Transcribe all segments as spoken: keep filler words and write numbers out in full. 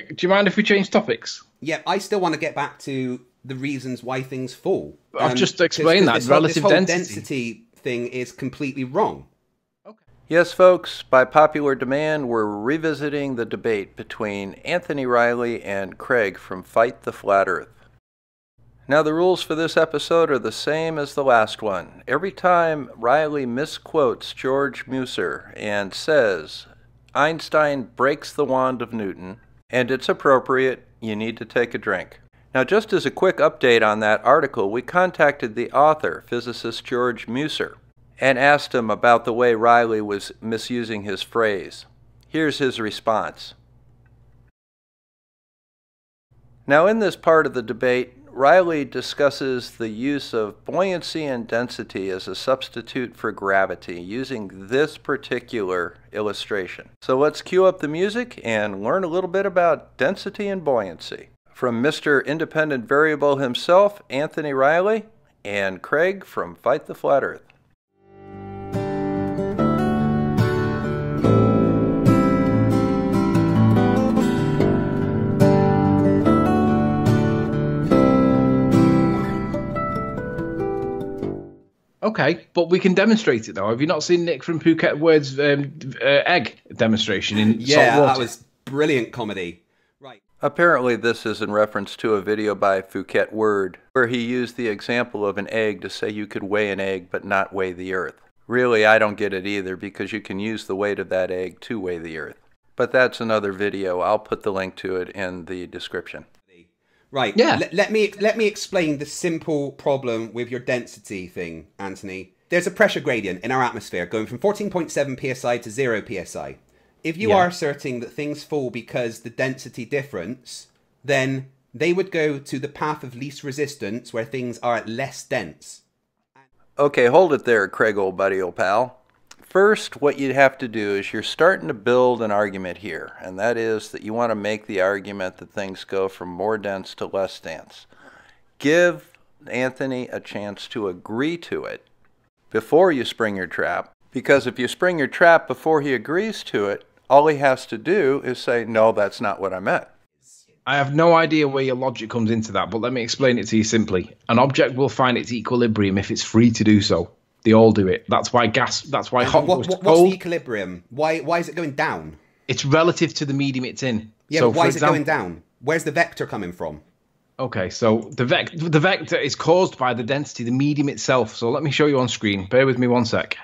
Do you mind if we change topics? Yeah, I still want to get back to the reasons why things fall. Um, I've just explained that. This relative whole, this whole density. density thing is completely wrong. Okay. Yes, folks, by popular demand, we're revisiting the debate between Anthony Riley and Craig from Fight the Flat Earth. Now, the rules for this episode are the same as the last one. Every time Riley misquotes George Musser and says, Einstein breaks the wand of Newton, and it's appropriate, you need to take a drink. Now, just as a quick update on that article, we contacted the author, physicist George Musser, and asked him about the way Riley was misusing his phrase. Here's his response. Now, in this part of the debate, Riley discusses the use of buoyancy and density as a substitute for gravity using this particular illustration. So let's cue up the music and learn a little bit about density and buoyancy from Mister Independent Variable himself, Anthony Riley, and Craig from Fight the Flat Earth. Okay, but we can demonstrate it, though. Have you not seen Nick from Phuket Word's um, uh, egg demonstration in yeah, salt water? Yeah, that was brilliant comedy. Right. Apparently, this is in reference to a video by Phuket Word, where he used the example of an egg to say you could weigh an egg but not weigh the earth. Really, I don't get it either, because you can use the weight of that egg to weigh the earth. But that's another video. I'll put the link to it in the description. Right. Yeah. Let, let me let me explain the simple problem with your density thing, Anthony. There's a pressure gradient in our atmosphere going from fourteen point seven P S I to zero P S I. If you yeah. are asserting that things fall because the density difference, then they would go to the path of least resistance where things are less dense. Okay, hold it there, Craig, old buddy, old pal. First, what you'd have to do is you're starting to build an argument here, and that is that you want to make the argument that things go from more dense to less dense. Give Anthony a chance to agree to it before you spring your trap, because if you spring your trap before he agrees to it, all he has to do is say, no, that's not what I meant. I have no idea where your logic comes into that, but let me explain it to you simply. An object will find its equilibrium if it's free to do so. They all do it. That's why gas. That's why hot what, goes what, to cold. What's the equilibrium? Why? Why is it going down? It's relative to the medium it's in. Yeah. So but why is example, it going down? Where's the vector coming from? Okay. So the vector, the vector is caused by the density, the medium itself. So let me show you on screen. Bear with me one sec.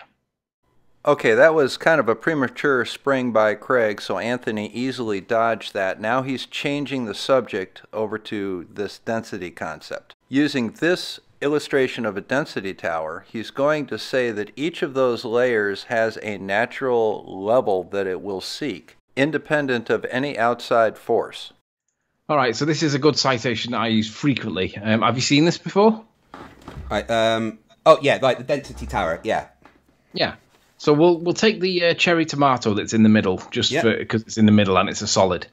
Okay, that was kind of a premature spring by Craig, so Anthony easily dodged that. Now he's changing the subject over to this density concept using this illustration of a density tower. He's going to say that each of those layers has a natural level that it will seek, independent of any outside force. All right, so this is a good citation that I use frequently. Um, have you seen this before? Right, um, oh, yeah, like the density tower, yeah. Yeah, so we'll, we'll take the uh, cherry tomato that's in the middle, just because it's in the middle and it's a solid.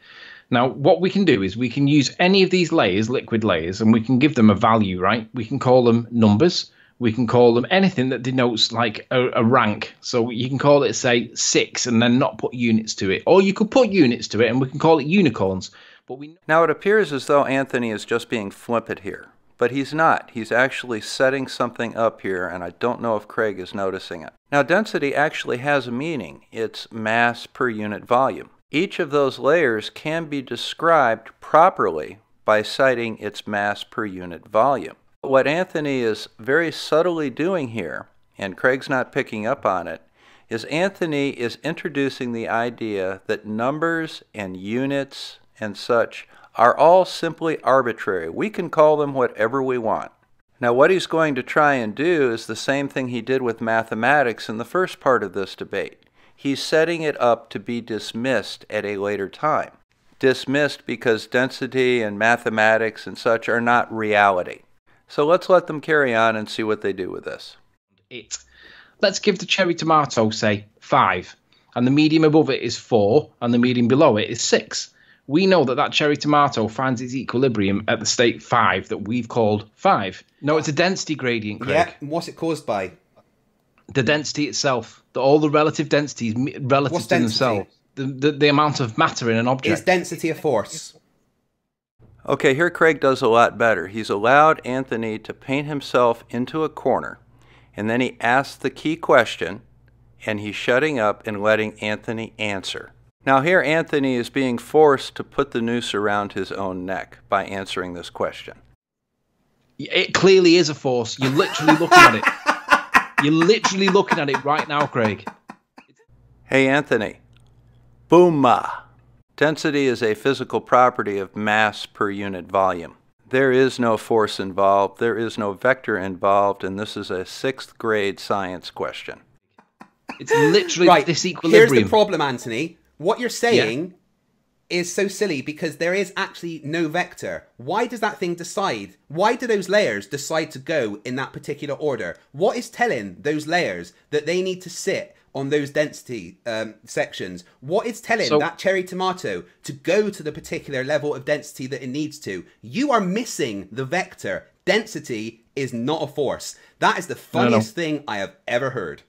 Now, what we can do is we can use any of these layers, liquid layers, and we can give them a value, right? We can call them numbers. We can call them anything that denotes like a, a rank. So you can call it, say, six and then not put units to it. Or you could put units to it and we can call it unicorns. But we Now, it appears as though Anthony is just being flippant here, but he's not. He's actually setting something up here, and I don't know if Craig is noticing it. Now, density actually has a meaning. It's mass per unit volume. Each of those layers can be described properly by citing its mass per unit volume. What Anthony is very subtly doing here, and Craig's not picking up on it, is Anthony is introducing the idea that numbers and units and such are all simply arbitrary. We can call them whatever we want. Now, what he's going to try and do is the same thing he did with mathematics in the first part of this debate. He's setting it up to be dismissed at a later time. Dismissed because density and mathematics and such are not reality. So let's let them carry on and see what they do with this. It. Let's give the cherry tomato, say, five. And the medium above it is four, and the medium below it is six. We know that that cherry tomato finds its equilibrium at the state five that we've called five. No, it's a density gradient, Craig. Yeah, and what's it caused by? The density itself, the, all the relative densities relative What's to density? themselves. the, the, the amount of matter in an object. Is density a force? Okay, here Craig does a lot better. He's allowed Anthony to paint himself into a corner, and then he asks the key question, and he's shutting up and letting Anthony answer. Now here Anthony is being forced to put the noose around his own neck by answering this question. It clearly is a force. You're literally looking at it. You're literally looking at it right now, Craig. Hey, Anthony. Booma. Density is a physical property of mass per unit volume. There is no force involved. There is no vector involved. And this is a sixth grade science question. It's literally right. This equilibrium. Here's the problem, Anthony. What you're saying yeah. is so silly because there is actually no vector. Why does that thing decide? Why do those layers decide to go in that particular order? What is telling those layers that they need to sit on those density um, sections? What is telling so, that cherry tomato to go to the particular level of density that it needs to? You are missing the vector. Density is not a force. That is the funniest I thing I have ever heard.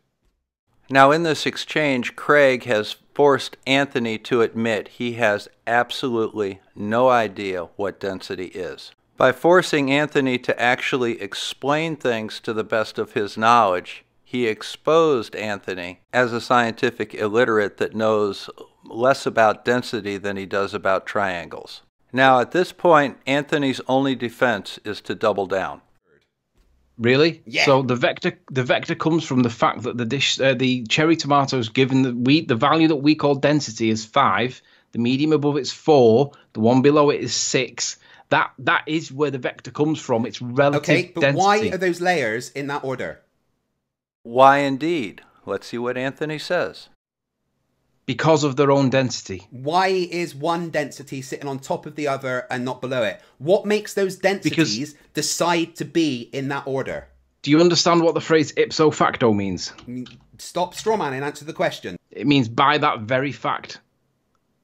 Now in this exchange, Craig has forced Anthony to admit he has absolutely no idea what density is. By forcing Anthony to actually explain things to the best of his knowledge, he exposed Anthony as a scientific illiterate that knows less about density than he does about triangles. Now at this point, Anthony's only defense is to double down. Really? Yeah. So the vector, the vector comes from the fact that the dish, uh, the cherry tomatoes, given the we, the value that we call density is five. The medium above it's four. The one below it is six. That that is where the vector comes from. It's relative density. Okay, but density. Why are those layers in that order? Why indeed? Let's see what Anthony says. Because of their own density. Why is one density sitting on top of the other and not below it? What makes those densities because decide to be in that order? Do you understand what the phrase ipso facto means? Stop strawman and answer the question. It means by that very fact.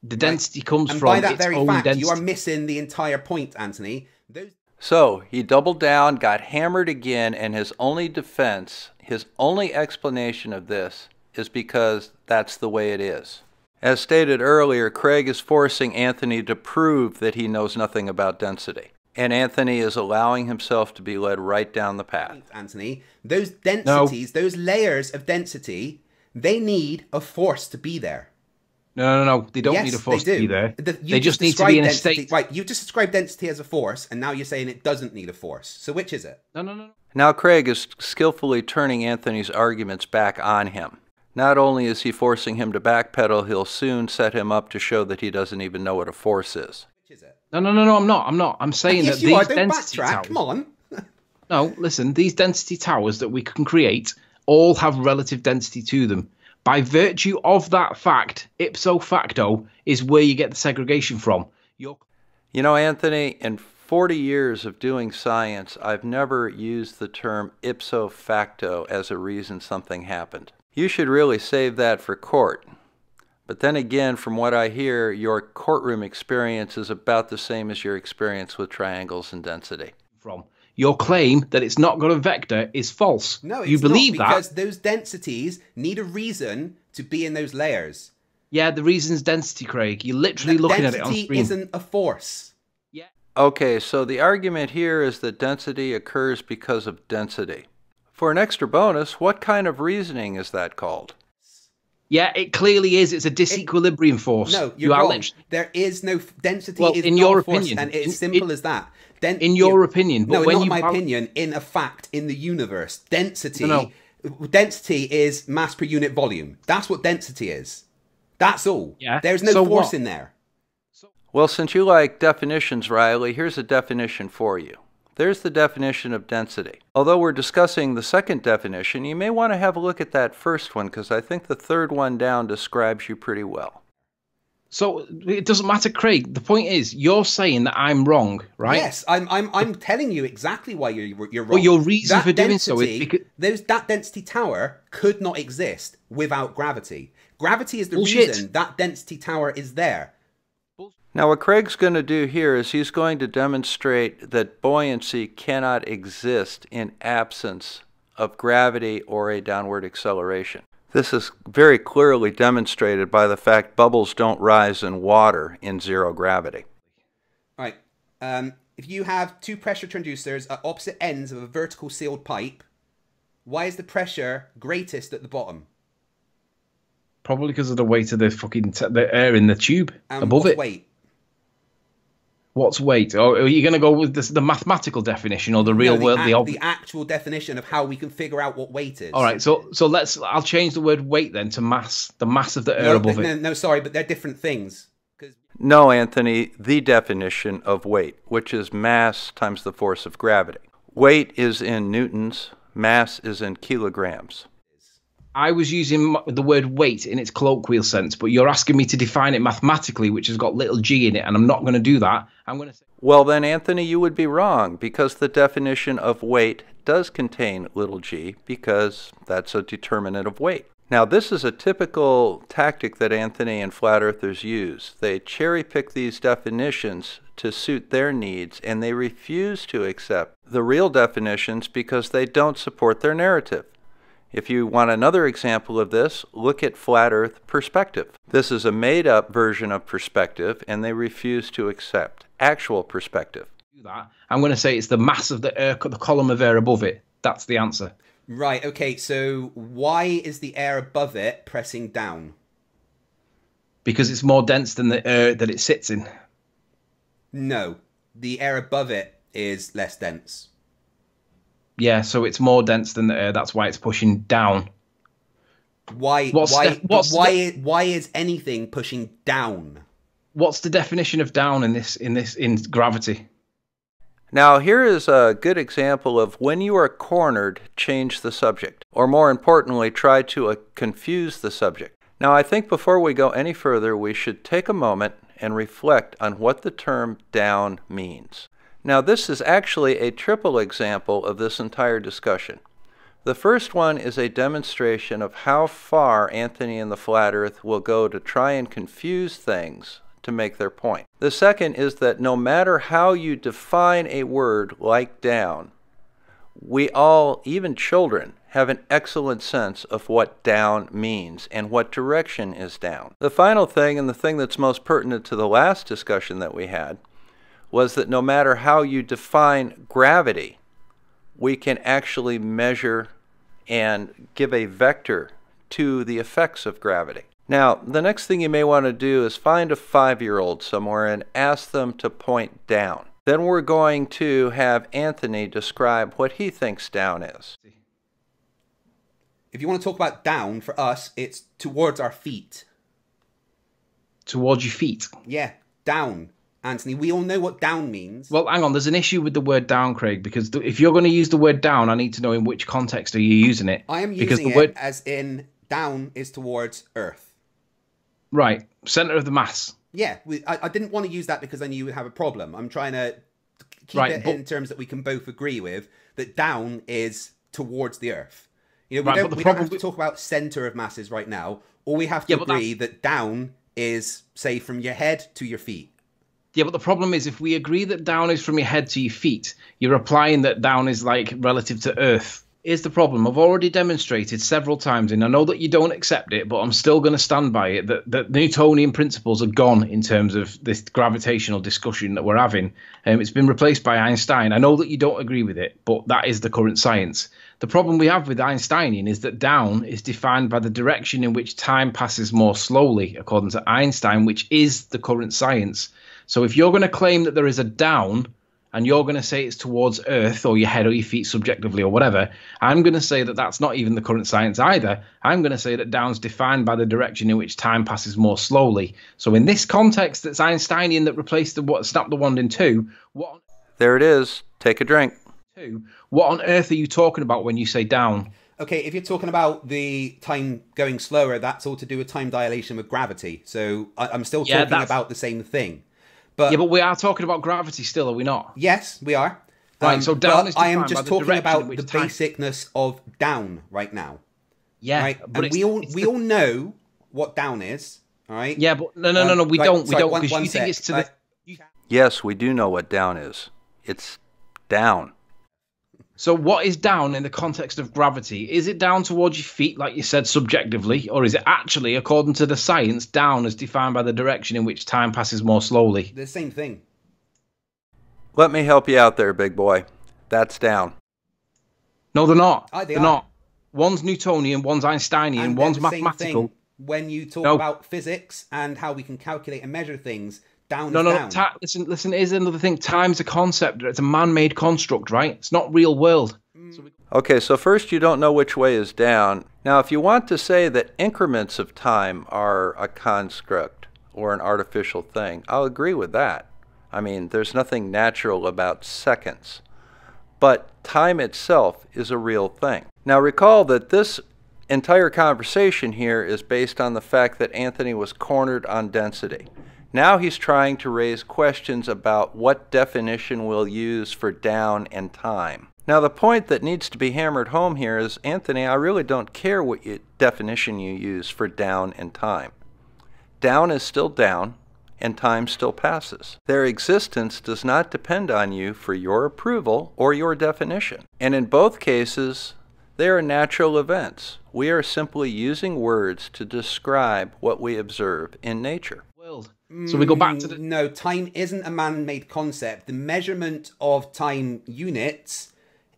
The right. density comes and from by that its very own fact, density. You are missing the entire point, Anthony. Those so he doubled down, got hammered again, and his only defense, his only explanation of this is because that's the way it is. As stated earlier, Craig is forcing Anthony to prove that he knows nothing about density. And Anthony is allowing himself to be led right down the path. Anthony, those densities, no. those layers of density, they need a force to be there. No, no, no, they don't yes, need a force to be there. The, they just, just need to be in density. a state. Right, you just described density as a force, and now you're saying it doesn't need a force. So which is it? No, no, no. Now Craig is skillfully turning Anthony's arguments back on him. Not only is he forcing him to backpedal, he'll soon set him up to show that he doesn't even know what a force is. No, no, no, no, I'm not. I'm not. I'm saying yes, that these are. Don't density backtrack. Towers... Come on. No, listen, these density towers that we can create all have relative density to them. By virtue of that fact, ipso facto is where you get the segregation from. You're... You know, Anthony, in forty years of doing science, I've never used the term ipso facto as a reason something happened. You should really save that for court. But then again, from what I hear, your courtroom experience is about the same as your experience with triangles and density. From your claim that it's not got a vector is false. No, it's you believe not because that. Those densities need a reason to be in those layers. Yeah, the reason's density, Craig. You're literally no, looking at it on screen. Density isn't a force. Yeah. Okay, so the argument here is that density occurs because of density. For an extra bonus, what kind of reasoning is that called? Yeah, it clearly is. It's a disequilibrium it, force. No, you're you are wrong. There is no density. Well, is in your opinion, force, and it's simple it, as that. Den in your opinion, but no, when not you my opinion. In a fact, in the universe, density, no, no. density is mass per unit volume. That's what density is. That's all. Yeah. There's no so force what? in there. Well, since you like definitions, Riley, here's a definition for you. There's the definition of density. Although we're discussing the second definition, you may want to have a look at that first one because I think the third one down describes you pretty well. So it doesn't matter, Craig. The point is, you're saying that I'm wrong, right? Yes, I'm. I'm. I'm telling you exactly why you're you're wrong. Well, your reason that for density, doing so is because those that density tower could not exist without gravity. Gravity is the Bullshit. reason that density tower is there. Now what Craig's going to do here is he's going to demonstrate that buoyancy cannot exist in absence of gravity or a downward acceleration. This is very clearly demonstrated by the fact bubbles don't rise in water in zero gravity. All right. Um, if you have two pressure transducers at opposite ends of a vertical sealed pipe, why is the pressure greatest at the bottom? Probably because of the weight of the fucking t the air in the tube um, above what's it. Weight? What's weight? Or are you going to go with this, the mathematical definition or the real no, the world? Act, the, the actual definition of how we can figure out what weight is. All right, so so let's. I'll change the word weight then to mass, the mass of the air no, above no, it. No, sorry, but they're different things. No, Anthony, the definition of weight, which is mass times the force of gravity. Weight is in newtons, mass is in kilograms. I was using the word weight in its colloquial sense, but you're asking me to define it mathematically, which has got little g in it, and I'm not going to do that. I'm going to say... Well, then, Anthony, you would be wrong, because the definition of weight does contain little g, because that's a determinant of weight. Now, this is a typical tactic that Anthony and Flat Earthers use. They cherry-pick these definitions to suit their needs, and they refuse to accept the real definitions because they don't support their narrative. If you want another example of this, look at Flat Earth Perspective. This is a made-up version of perspective, and they refuse to accept actual perspective. I'm going to say it's the mass of the air, the column of air above it. That's the answer. Right, okay, so why is the air above it pressing down? Because it's more dense than the air that it sits in. No, the air above it is less dense. Yeah, so it's more dense than the air. That's why it's pushing down. Why? What's why? The, what's why? The, why is anything pushing down? What's the definition of down in this? In this? In gravity? Now, here is a good example of when you are cornered, change the subject, or more importantly, try to uh, confuse the subject. Now, I think before we go any further, we should take a moment and reflect on what the term "down" means. Now, this is actually a triple example of this entire discussion. The first one is a demonstration of how far Anthony and the Flat Earth will go to try and confuse things to make their point. The second is that no matter how you define a word like down, we all, even children, have an excellent sense of what down means and what direction is down. The final thing, and the thing that's most pertinent to the last discussion that we had, was that no matter how you define gravity, we can actually measure and give a vector to the effects of gravity. Now, the next thing you may want to do is find a five-year-old somewhere and ask them to point down. Then we're going to have Anthony describe what he thinks down is. If you want to talk about down, for us, it's towards our feet. Towards your feet? Yeah, down. Anthony, we all know what down means. Well, hang on. There's an issue with the word down, Craig, because th if you're going to use the word down, I need to know in which context are you using it. I am using the it word... as in down is towards Earth. Right. Centre of the mass. Yeah. We, I, I didn't want to use that because I knew you would have a problem. I'm trying to keep right, it but... in terms that we can both agree with, that down is towards the Earth. You know, we, right, don't, we problem... don't have to talk about centre of masses right now. Or we have to yeah, agree that down is, say, from your head to your feet. Yeah, but the problem is if we agree that down is from your head to your feet, you're applying that down is like relative to Earth. Here's the problem. I've already demonstrated several times, and I know that you don't accept it, but I'm still going to stand by it, that, that Newtonian principles are gone in terms of this gravitational discussion that we're having. Um, it's been replaced by Einstein. I know that you don't agree with it, but that is the current science. The problem we have with Einsteinian is that down is defined by the direction in which time passes more slowly, according to Einstein, which is the current science. So if you're going to claim that there is a down and you're going to say it's towards Earth or your head or your feet subjectively or whatever, I'm going to say that that's not even the current science either. I'm going to say that down's defined by the direction in which time passes more slowly. So in this context, that's Einsteinian that replaced the what snapped the wand in two. What on, there it is. Take a drink. Two. What on earth are you talking about when you say down? Okay, if you're talking about the time going slower, that's all to do with time dilation with gravity. So I, I'm still talking yeah, about the same thing. But, yeah, but we are talking about gravity still, are we not? Yes, we are. Um, right, so down is I am just talking about the time. Basicness of down right now. Yeah, right? But and we all we the... all know what down is, all right? Yeah, but no, no, um, no, no, we right, don't, we sorry, don't. Because you sec, think it's to uh, the. Yes, we do know what down is. It's down. So what is down in the context of gravity? Is it down towards your feet, like you said, subjectively, or is it actually, according to the science, down as defined by the direction in which time passes more slowly? The same thing. Let me help you out there, big boy. That's down. No, they're not. Oh, they they're are. not. One's Newtonian, one's Einsteinian, and one's the mathematical. Same thing when you talk no. about physics and how we can calculate and measure things. Down no, no, down. no. Listen, listen, here's another thing. Time's a concept. It's a man-made construct, right? It's not real world. Mm. Okay, so first you don't know which way is down. Now, if you want to say that increments of time are a construct or an artificial thing, I'll agree with that. I mean, there's nothing natural about seconds. But time itself is a real thing. Now, recall that this entire conversation here is based on the fact that Anthony was cornered on density. Now he's trying to raise questions about what definition we'll use for down and time. Now the point that needs to be hammered home here is, Anthony, I really don't care what you, definition you use for down and time. Down is still down, and time still passes. Their existence does not depend on you for your approval or your definition. And in both cases, they are natural events. We are simply using words to describe what we observe in nature. World. So we go back to the... No, time isn't a man-made concept. The measurement of time units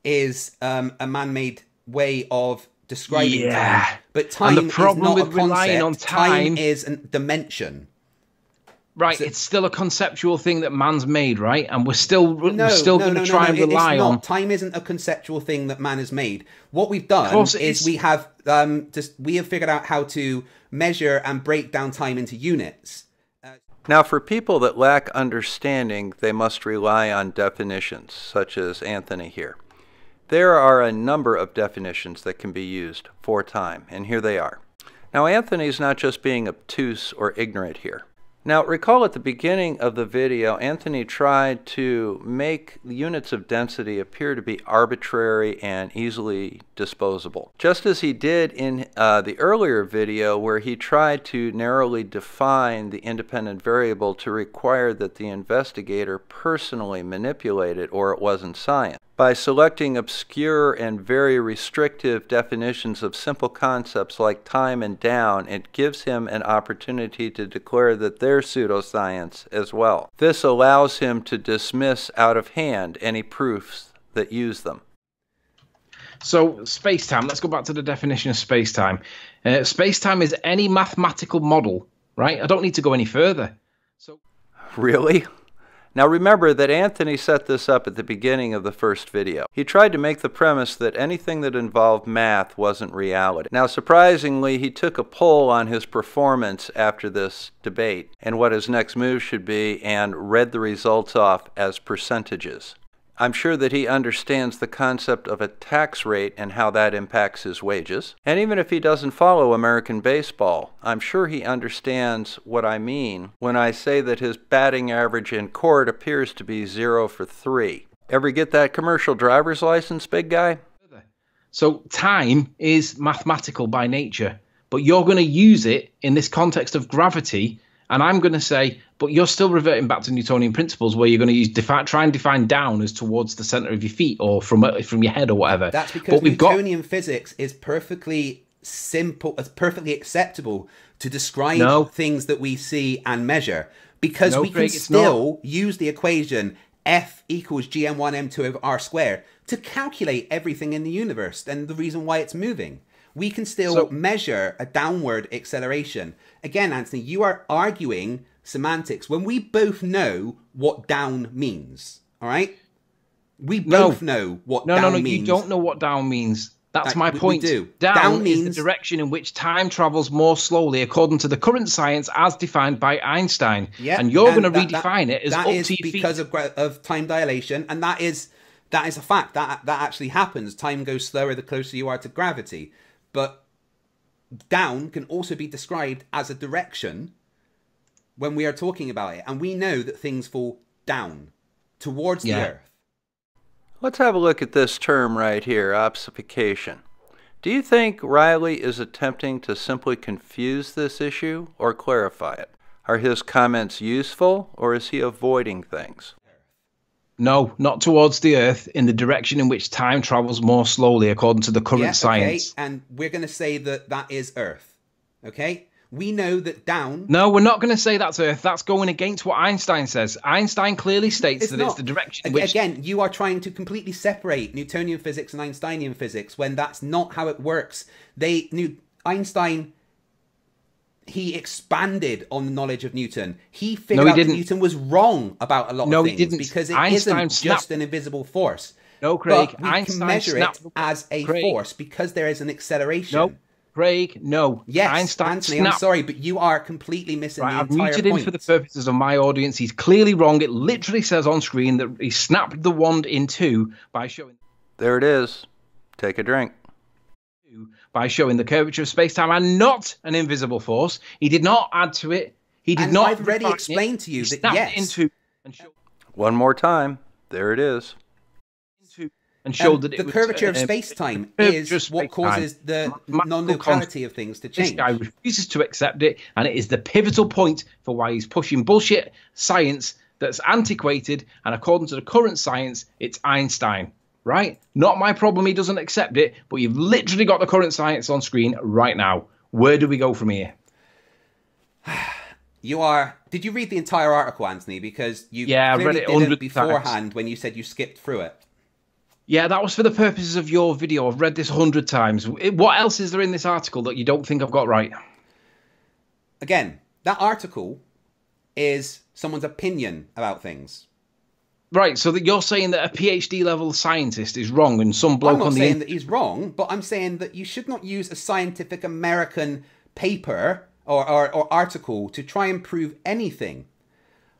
is um, a man-made way of describing yeah. time. But time and the problem is not with a relying on time... time is a dimension. Right, so, it's still a conceptual thing that man's made, right? And we're still, no, we're still no, going to no, try no, and no, rely on... Time isn't a conceptual thing that man has made. What we've done is, is we have um, just we have figured out how to measure and break down time into units. Now, for people that lack understanding, they must rely on definitions, such as Anthony here. There are a number of definitions that can be used for time, and here they are. Now, Anthony's not just being obtuse or ignorant here. Now, recall at the beginning of the video, Anthony tried to make units of density appear to be arbitrary and easily disposable, just as he did in uh, the earlier video where he tried to narrowly define the independent variable to require that the investigator personally manipulate it, or it wasn't science. By selecting obscure and very restrictive definitions of simple concepts like time and down, it gives him an opportunity to declare that they're pseudoscience as well. This allows him to dismiss out of hand any proofs that use them. So space-time, let's go back to the definition of space-time. Uh, space-time is any mathematical model, right? I don't need to go any further. So really? Now remember that Anthony set this up at the beginning of the first video. He tried to make the premise that anything that involved math wasn't reality. Now surprisingly, he took a poll on his performance after this debate and what his next move should be, and read the results off as percentages. I'm sure that he understands the concept of a tax rate and how that impacts his wages. And even if he doesn't follow American baseball, I'm sure he understands what I mean when I say that his batting average in court appears to be zero for three. Ever get that commercial driver's license, big guy? So time is mathematical by nature, but you're going to use it in this context of gravity. And I'm going to say, but you're still reverting back to Newtonian principles, where you're going to use defi try and define down as towards the center of your feet or from from your head or whatever. That's because but we've Newtonian got... physics is perfectly simple, it's perfectly acceptable to describe no. things that we see and measure, because no, we Craig, can still use the equation F equals G M one M two over R squared to calculate everything in the universe and the reason why it's moving. We can still so, measure a downward acceleration. Again, Anthony, you are arguing semantics when we both know what down means, all right? We no, both know what no, down means. No, no, no, you don't know what down means. That's like, my we, point. We do. Down, down means is the direction in which time travels more slowly according to the current science as defined by Einstein. Yep, and you're going to redefine that, it as that up is to your because feet. Of, of time dilation, and that is, that is a fact. That, that actually happens. Time goes slower the closer you are to gravity. But down can also be described as a direction when we are talking about it. And we know that things fall down towards yeah. the earth. Let's have a look at this term right here, obfuscation. Do you think Riley is attempting to simply confuse this issue or clarify it? Are his comments useful, or is he avoiding things? No, not towards the Earth, in the direction in which time travels more slowly, according to the current yeah, okay. science. And we're going to say that that is Earth, okay? We know that down... No, we're not going to say that's Earth. That's going against what Einstein says. Einstein clearly states it's that not. it's the direction in which... Again, you are trying to completely separate Newtonian physics and Einsteinian physics when that's not how it works. They, New, Einstein... He expanded on the knowledge of Newton. He figured no, he out that Newton was wrong about a lot no, of things he didn't. because it Einstein isn't snapped. just an invisible force. No, Craig. But we Einstein can measure snapped. it as a Craig. force because there is an acceleration. No, Craig. No. Yes, Einstein Anthony. Snapped. I'm sorry, but you are completely missing right, the I've entire point. I've muted him for the purposes of my audience. He's clearly wrong. It literally says on screen that he snapped the wand in two by showing. There it is. Take a drink. By showing the curvature of space-time and not an invisible force. He did not add to it. He did and not... I've already explained it. to you he that yes. Into and showed One more time. There it is. And showed um, that it the was, curvature uh, of space-time is space what causes the non-locality of things to change. This guy refuses to accept it, and it is the pivotal point for why he's pushing bullshit science that's antiquated, and according to the current science, it's Einstein. Right? Not my problem he doesn't accept it, but you've literally got the current science on screen right now. Where do we go from here? You are... Did you read the entire article, Anthony? Because you yeah, I read it didn't beforehand times. when you said you skipped through it. Yeah, that was for the purposes of your video. I've read this a hundred times. What else is there in this article that you don't think I've got right? Again, that article is someone's opinion about things. Right, so that you're saying that a PhD level scientist is wrong, and some bloke on the... I'm not saying that he's wrong, but I'm saying that you should not use a scientific American paper or, or, or article to try and prove anything.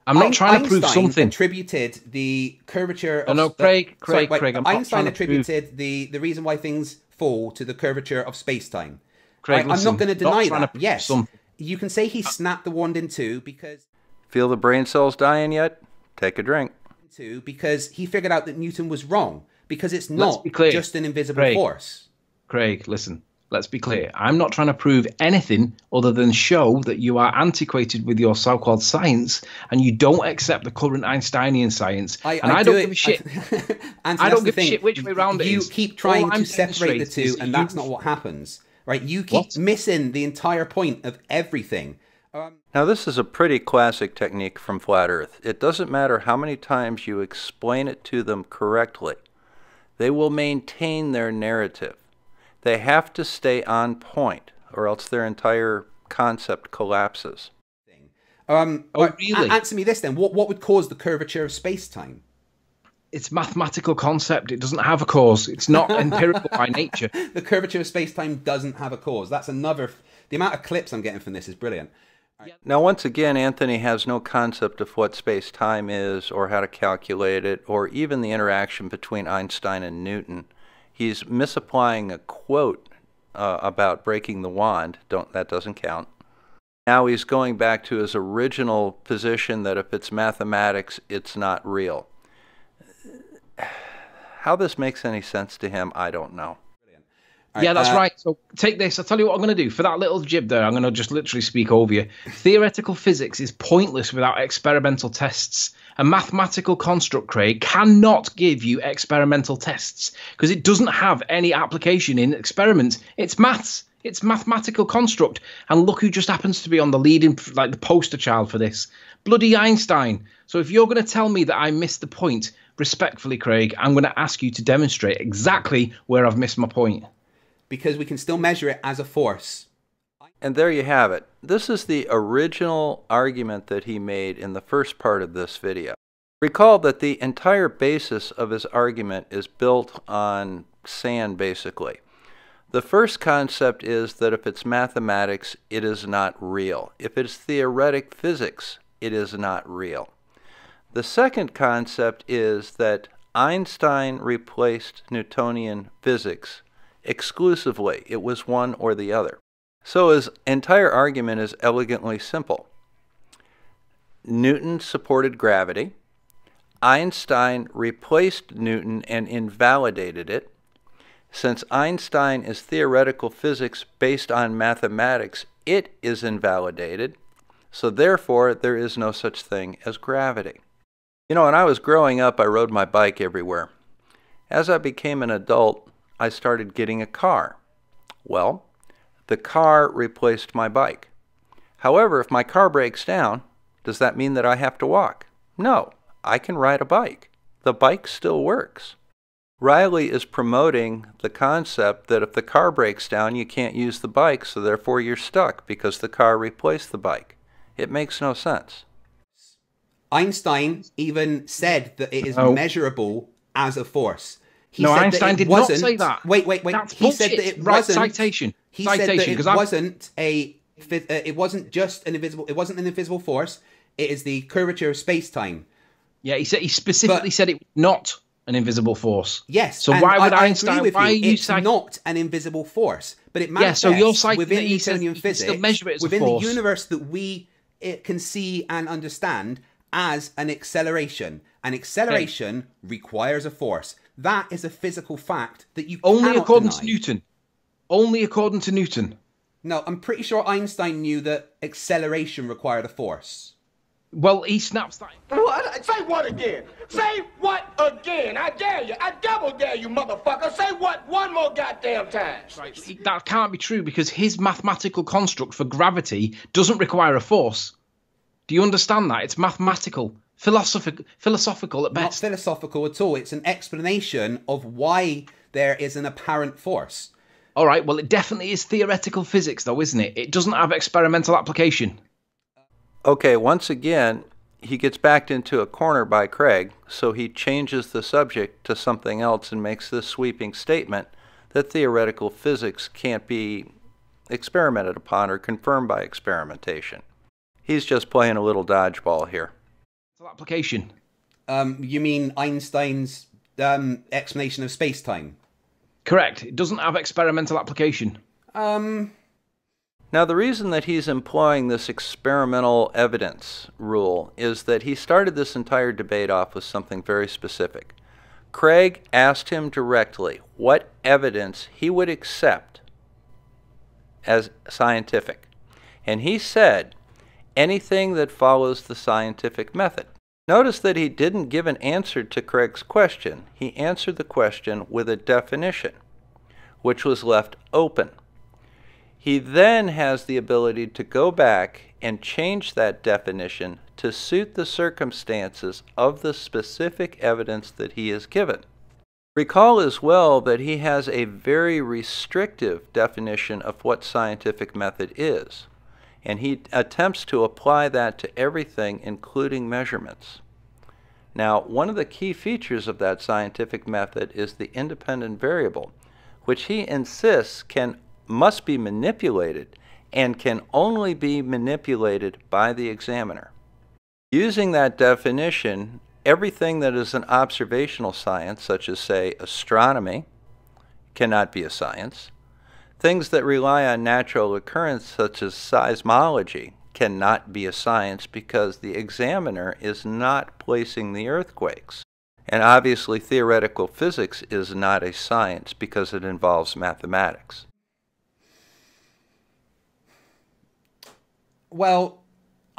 I'm not trying to prove something. Einstein attributed the curvature of... No, no, Craig, Craig, Craig. Einstein attributed the, the reason why things fall to the curvature of space-time. Craig, listen, I'm not going to deny that. Yes, you can say he snapped the wand in two because... Feel the brain cells dying yet? Take a drink. To because he figured out that Newton was wrong, because it's not just an invisible Craig, force. Craig, listen, let's be clear. I'm not trying to prove anything other than show that you are antiquated with your so-called science and you don't accept the current Einsteinian science. I, and I, I don't do give it. a shit. I, I don't give a shit which way round it is. You keep trying to separate the two, and that's not what happens. Right? You keep what? missing the entire point of everything. Now, this is a pretty classic technique from Flat Earth. It doesn't matter how many times you explain it to them correctly. They will maintain their narrative. They have to stay on point, or else their entire concept collapses. Um, oh, really? Answer me this, then. What, what would cause the curvature of space-time? It's a mathematical concept. It doesn't have a cause. It's not empirical by nature. The curvature of space-time doesn't have a cause. That's another... The amount of clips I'm getting from this is brilliant. Now, once again, Anthony has no concept of what space-time is or how to calculate it or even the interaction between Einstein and Newton. He's misapplying a quote uh, about breaking the wand. Don't, that doesn't count. Now he's going back to his original position that if it's mathematics, it's not real. How this makes any sense to him, I don't know. Yeah, that's uh, right. So take this. I'll tell you what I'm going to do. For that little jib there, I'm going to just literally speak over you. Theoretical physics is pointless without experimental tests. A mathematical construct, Craig, cannot give you experimental tests because it doesn't have any application in experiments. It's maths. It's mathematical construct. And look who just happens to be on the leading, like the poster child for this. Bloody Einstein. So if you're going to tell me that I missed the point, respectfully, Craig, I'm going to ask you to demonstrate exactly where I've missed my point. Because we can still measure it as a force. And there you have it. This is the original argument that he made in the first part of this video. Recall that the entire basis of his argument is built on sand, basically. The first concept is that if it's mathematics, it is not real. If it's theoretic physics, it is not real. The second concept is that Einstein replaced Newtonian physics exclusively. It was one or the other. So his entire argument is elegantly simple. Newton supported gravity. Einstein replaced Newton and invalidated it. Since Einstein is theoretical physics based on mathematics, it is invalidated. So therefore, there is no such thing as gravity. You know, when I was growing up, I rode my bike everywhere. As I became an adult, I started getting a car. Well, the car replaced my bike. However, if my car breaks down, does that mean that I have to walk? No, I can ride a bike. The bike still works. Riley is promoting the concept that if the car breaks down, you can't use the bike, so therefore you're stuck because the car replaced the bike. It makes no sense. Einstein even said that it is oh. measurable as a force. He no, said Einstein that it did wasn't, not say that. Wait, wait, wait. That's he bullshit. said that it right, wasn't. Citation. He citation, said that it I'm... wasn't a. It wasn't just an invisible. It wasn't an invisible force. It is the curvature of space-time. Yeah, he said. He specifically but, said it was not an invisible force. Yes. So why would I, Einstein? I agree with why you, it's not an invisible force, but it manifests yeah, so you're citing within Newtonian physics, still measure it as within a force. the universe that we it can see and understand. As an acceleration. An acceleration okay. requires a force. That is a physical fact that you only cannot according deny. to Newton. Only according to Newton. No, I'm pretty sure Einstein knew that acceleration required a force. Well, he snaps that. What? Say what again? Say what again? I dare you. I double dare you, motherfucker. Say what one more goddamn time. Right. That can't be true because his mathematical construct for gravity doesn't require a force. Do you understand that? It's mathematical, philosophic, philosophical at best. Not philosophical at all. It's an explanation of why there is an apparent force. All right. Well, it definitely is theoretical physics, though, isn't it? It doesn't have experimental application. Okay. Once again, he gets backed into a corner by Craig, so he changes the subject to something else and makes this sweeping statement that theoretical physics can't be experimented upon or confirmed by experimentation. He's just playing a little dodgeball here. Application. Um, you mean Einstein's um, explanation of space-time? Correct. It doesn't have experimental application. Um. Now, the reason that he's employing this experimental evidence rule is that he started this entire debate off with something very specific. Craig asked him directly what evidence he would accept as scientific. And he said anything that follows the scientific method. Notice that he didn't give an answer to Craig's question. He answered the question with a definition, which was left open. He then has the ability to go back and change that definition to suit the circumstances of the specific evidence that he is given. Recall as well that he has a very restrictive definition of what scientific method is. And he attempts to apply that to everything, including measurements. Now, one of the key features of that scientific method is the independent variable, which he insists can must be manipulated and can only be manipulated by the examiner. Using that definition, everything that is an observational science, such as, say, astronomy, cannot be a science. Things that rely on natural occurrence, such as seismology, cannot be a science because the examiner is not placing the earthquakes. And obviously, theoretical physics is not a science because it involves mathematics. Well,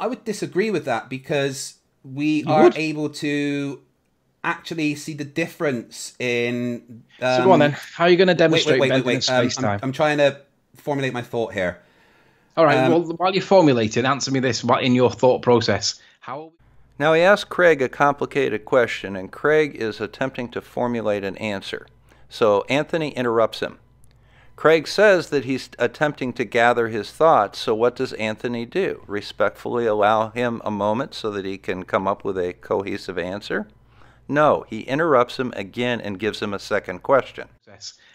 I would disagree with that because we you are would. able to actually see the difference in... Um, so go on then, how are you going to demonstrate wait, wait, wait, wait, wait. Um, space-time? I'm, I'm trying to formulate my thought here. All right, um, well, while you're formulating, answer me this in your thought process. How... Now, he asked Craig a complicated question, and Craig is attempting to formulate an answer. So Anthony interrupts him. Craig says that he's attempting to gather his thoughts, so what does Anthony do? Respectfully allow him a moment so that he can come up with a cohesive answer? No, he interrupts him again and gives him a second question.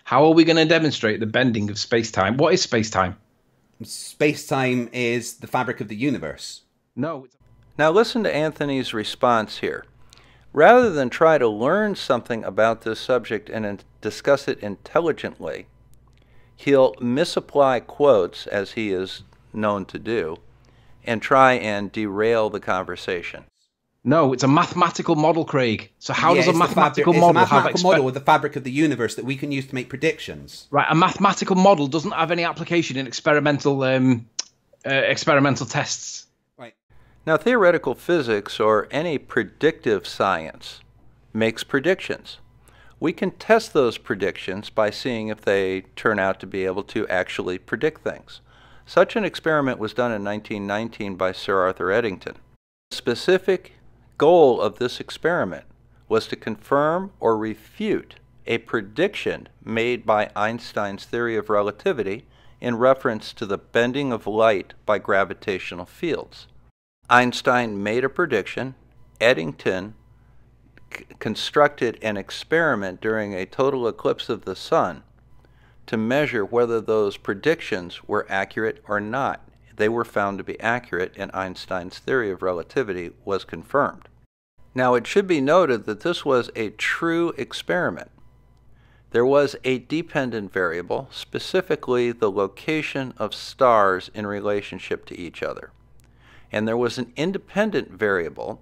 How are we going to demonstrate the bending of space-time? What is space-time? Space-time is the fabric of the universe. No. It's now listen to Anthony's response here. Rather than try to learn something about this subject and discuss it intelligently, he'll misapply quotes, as he is known to do, and try and derail the conversation. No, it's a mathematical model, Craig. So how yeah, does a mathematical model have... It's a mathematical model with the fabric of the universe that we can use to make predictions. Right, a mathematical model doesn't have any application in experimental um, uh, experimental tests. Right. Now, theoretical physics, or any predictive science, makes predictions. We can test those predictions by seeing if they turn out to be able to actually predict things. Such an experiment was done in nineteen nineteen by Sir Arthur Eddington. The specific goal of this experiment was to confirm or refute a prediction made by Einstein's theory of relativity in reference to the bending of light by gravitational fields. Einstein made a prediction. Eddington c- constructed an experiment during a total eclipse of the sun to measure whether those predictions were accurate or not. They were found to be accurate, and Einstein's theory of relativity was confirmed. Now, it should be noted that this was a true experiment. There was a dependent variable, specifically the location of stars in relationship to each other. And there was an independent variable,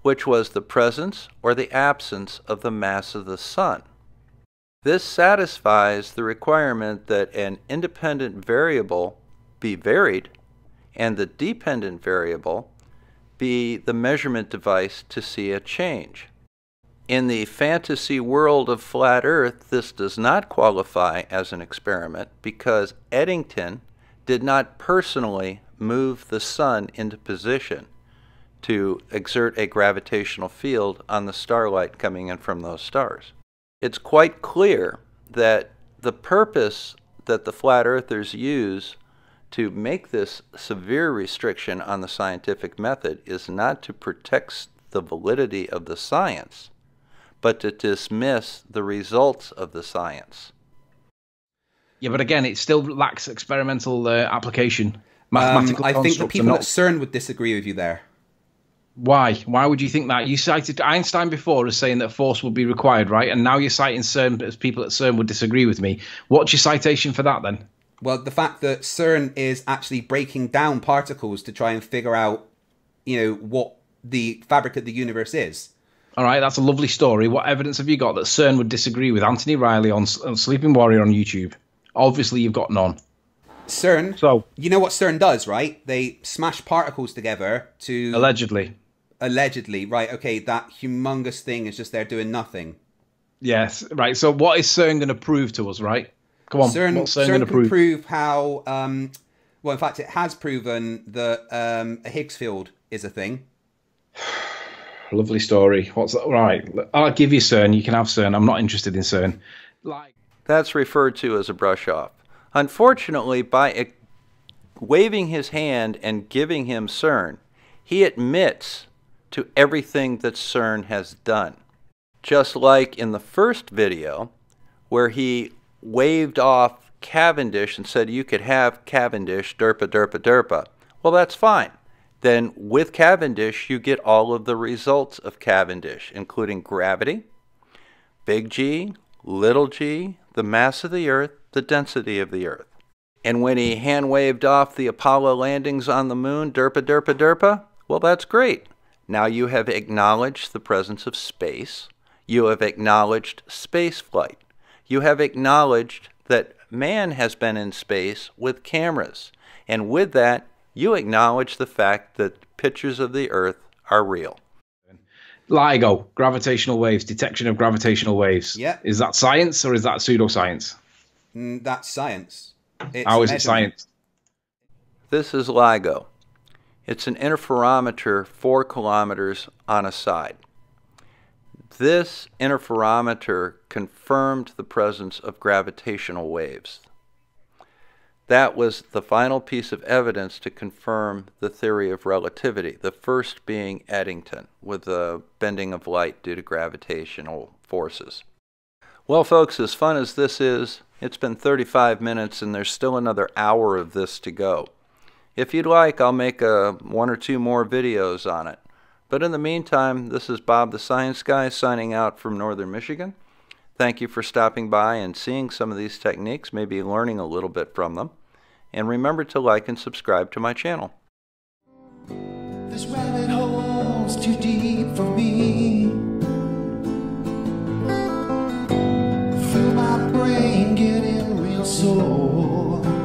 which was the presence or the absence of the mass of the sun. This satisfies the requirement that an independent variable be varied and the dependent variable be the measurement device to see a change. In the fantasy world of Flat Earth, this does not qualify as an experiment because Eddington did not personally move the sun into position to exert a gravitational field on the starlight coming in from those stars. It's quite clear that the purpose that the Flat Earthers use to make this severe restriction on the scientific method is not to protect the validity of the science, but to dismiss the results of the science. Yeah, but again, it still lacks experimental uh, application. Mathematical um, I think the people at CERN would disagree with you there. Why? Why would you think that? You cited Einstein before as saying that force would be required, right? And now you're citing CERN as people at CERN would disagree with me. What's your citation for that then? Well, the fact that CERN is actually breaking down particles to try and figure out, you know, what the fabric of the universe is. All right, that's a lovely story. What evidence have you got that CERN would disagree with Anthony Riley on, on Sleeping Warrior on YouTube? Obviously, you've got none. CERN, so, you know what CERN does, right? They smash particles together to... Allegedly. Allegedly, right. Okay, that humongous thing is just there doing nothing. Yes, right. So what is CERN going to prove to us, right? Come on, CERN, what's CERN, CERN going to prove? prove how... Um, well, in fact, it has proven that um, a Higgs field is a thing. Lovely story. What's that? Right, I'll give you CERN. You can have CERN. I'm not interested in CERN. Like... That's referred to as a brush-off. Unfortunately, by waving his hand and giving him CERN, he admits to everything that CERN has done. Just like in the first video, where he waved off Cavendish and said you could have Cavendish, derpa, derpa, derpa. Well, that's fine. Then with Cavendish, you get all of the results of Cavendish, including gravity, big G, little g, the mass of the Earth, the density of the Earth. And when he hand-waved off the Apollo landings on the moon, derpa, derpa, derpa, well, that's great. Now you have acknowledged the presence of space. You have acknowledged space flight. You have acknowledged that man has been in space with cameras. And with that, you acknowledge the fact that pictures of the Earth are real. LIGO, gravitational waves, detection of gravitational waves. Yeah. Is that science or is that pseudoscience? Mm, that's science. It's How is measurement. It science? This is LIGO. It's an interferometer four kilometers on a side. This interferometer confirmed the presence of gravitational waves. That was the final piece of evidence to confirm the theory of relativity, the first being Eddington, with the bending of light due to gravitational forces. Well, folks, as fun as this is, it's been thirty-five minutes and there's still another hour of this to go. If you'd like, I'll make a, one or two more videos on it. But in the meantime, this is Bob the Science Guy signing out from Northern Michigan. Thank you for stopping by and seeing some of these techniques, maybe learning a little bit from them. And remember to like and subscribe to my channel. This rabbit hole's too deep for me. I feel my brain getting real sore.